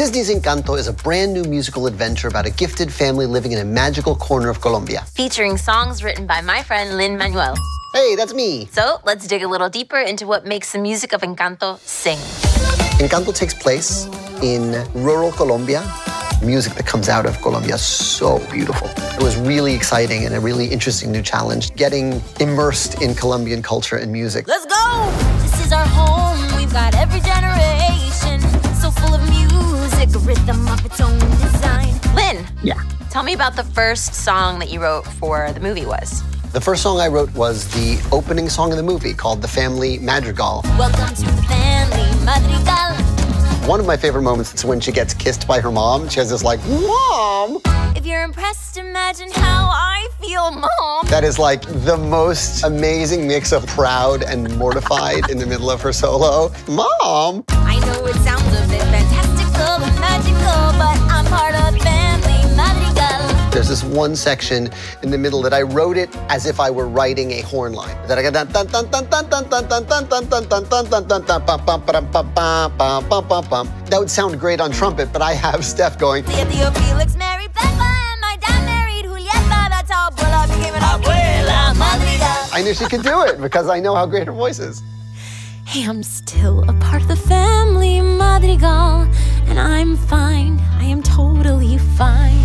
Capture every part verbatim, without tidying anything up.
Disney's Encanto is a brand new musical adventure about a gifted family living in a magical corner of Colombia. Featuring songs written by my friend Lin-Manuel. Hey, that's me! So, let's dig a little deeper into what makes the music of Encanto sing. Encanto takes place in rural Colombia. Music that comes out of Colombia is so beautiful. It was really exciting and a really interesting new challenge, getting immersed in Colombian culture and music. Let's go! This is our home, we've got every generation, so full of music, a rhythm of its own design. Lin, yeah. Tell me about the first song that you wrote for the movie was. The first song I wrote was the opening song of the movie called The Family Madrigal. Welcome to the family Madrigal. One of my favorite moments is when she gets kissed by her mom. She has this like, Mom! If you're impressed, imagine how I feel, Mom. That is like the most amazing mix of proud and mortified in the middle of her solo. Mom! I know it sounds a bit fantastical and magical, but I'm part of family Madrigal. There's this one section in the middle that I wrote it as if I were writing a horn line. That I That would sound great on trumpet, but I have Steph going. I knew she could do it because I know how great her voice is. Hey, I'm still a part of the family Madrigal, and I'm fine. I am totally fine.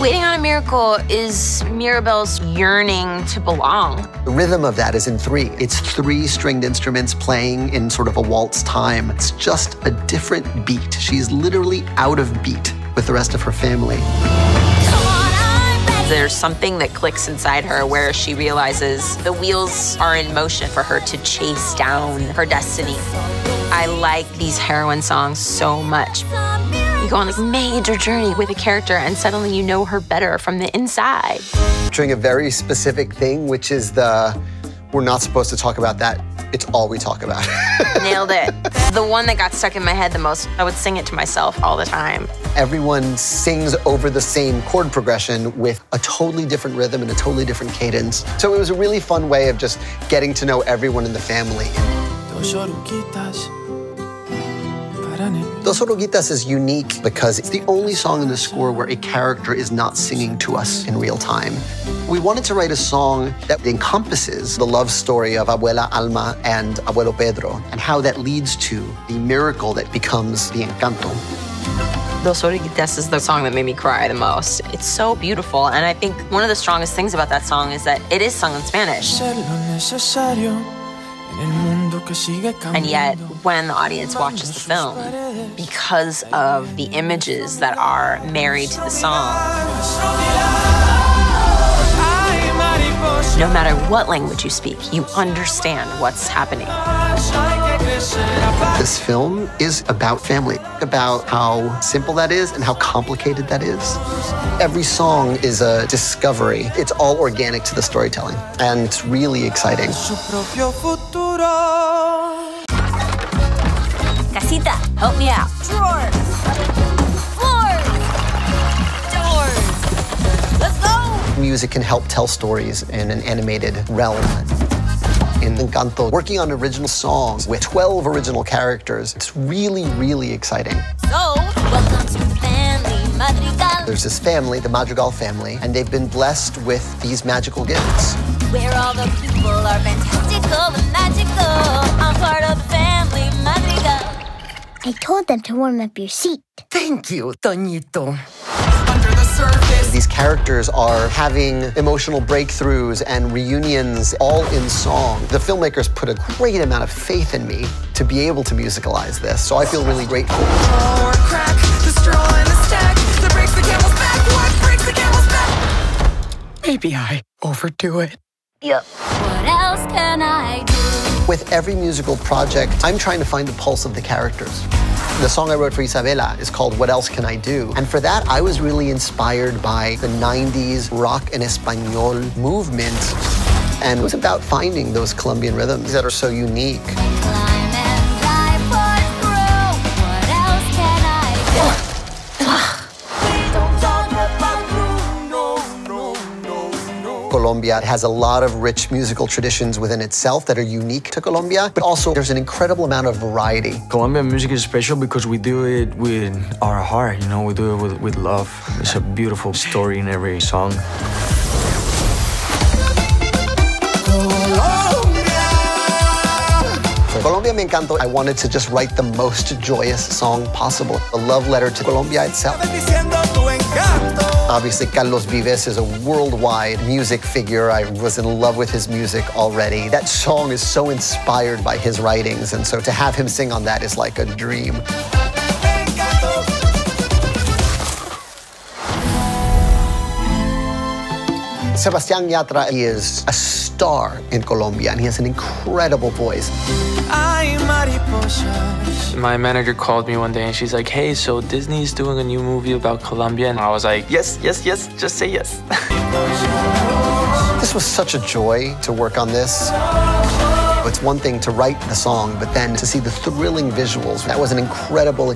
Waiting on a Miracle is Mirabelle's yearning to belong. The rhythm of that is in three. It's three stringed instruments playing in sort of a waltz time. It's just a different beat. She's literally out of beat with the rest of her family. There's something that clicks inside her where she realizes the wheels are in motion for her to chase down her destiny. I like these heroine songs so much. You go on this major journey with a character and suddenly you know her better from the inside. Doing a very specific thing, which is the, we're not supposed to talk about that. It's all we talk about. Nailed it. The one that got stuck in my head the most, I would sing it to myself all the time. Everyone sings over the same chord progression with a totally different rhythm and a totally different cadence. So it was a really fun way of just getting to know everyone in the family. Dos Oruguitas. Dos Oruguitas is unique because it's the only song in the score where a character is not singing to us in real time. We wanted to write a song that encompasses the love story of Abuela Alma and Abuelo Pedro and how that leads to the miracle that becomes the Encanto. Dos Oruguitas is the song that made me cry the most. It's so beautiful, and I think one of the strongest things about that song is that it is sung in Spanish. And yet, when the audience watches the film, because of the images that are married to the song, no matter what language you speak, you understand what's happening. This film is about family, about how simple that is and how complicated that is. Every song is a discovery. It's all organic to the storytelling, and it's really exciting. Casita, help me out. Drawers. Floors. Doors. Let's go! Music can help tell stories in an animated realm. In Encanto, working on original songs with twelve original characters, it's really, really exciting. So, welcome to family Madrigal. There's this family, the Madrigal family, and they've been blessed with these magical gifts. Where all the people are fantastical and magical, I'm part of family Madrigal. I told them to warm up your seat. Thank you, Toñito. Under the surface. These characters are having emotional breakthroughs and reunions all in song. The filmmakers put a great amount of faith in me to be able to musicalize this, so I feel really grateful. Or crack, the straw and the stack that breaks the camel's back. What breaks the camel's back? Maybe I overdo it. Yep. What else can I do? With every musical project, I'm trying to find the pulse of the characters. The song I wrote for Isabela is called What Else Can I Do? And for that, I was really inspired by the nineties rock en español movement. And it was about finding those Colombian rhythms that are so unique. Climb and dive for through. What else can I do? Don't talk about through. No, no, no, no, no. Colombia. It has a lot of rich musical traditions within itself that are unique to Colombia, but also there's an incredible amount of variety. Colombian music is special because we do it with our heart, you know, we do it with, with love. It's a beautiful story in every song. Colombia Me Encanto, I wanted to just write the most joyous song possible, a love letter to Colombia itself. Obviously, Carlos Vives is a worldwide music figure. I was in love with his music already. That song is so inspired by his writings, and so to have him sing on that is like a dream. Sebastián Yatra, he is a star in Colombia, and he has an incredible voice. My manager called me one day, and she's like, hey, so Disney's doing a new movie about Colombia. And I was like, yes, yes, yes, just say yes. This was such a joy to work on this. It's one thing to write the song, but then to see the thrilling visuals, that was an incredible experience.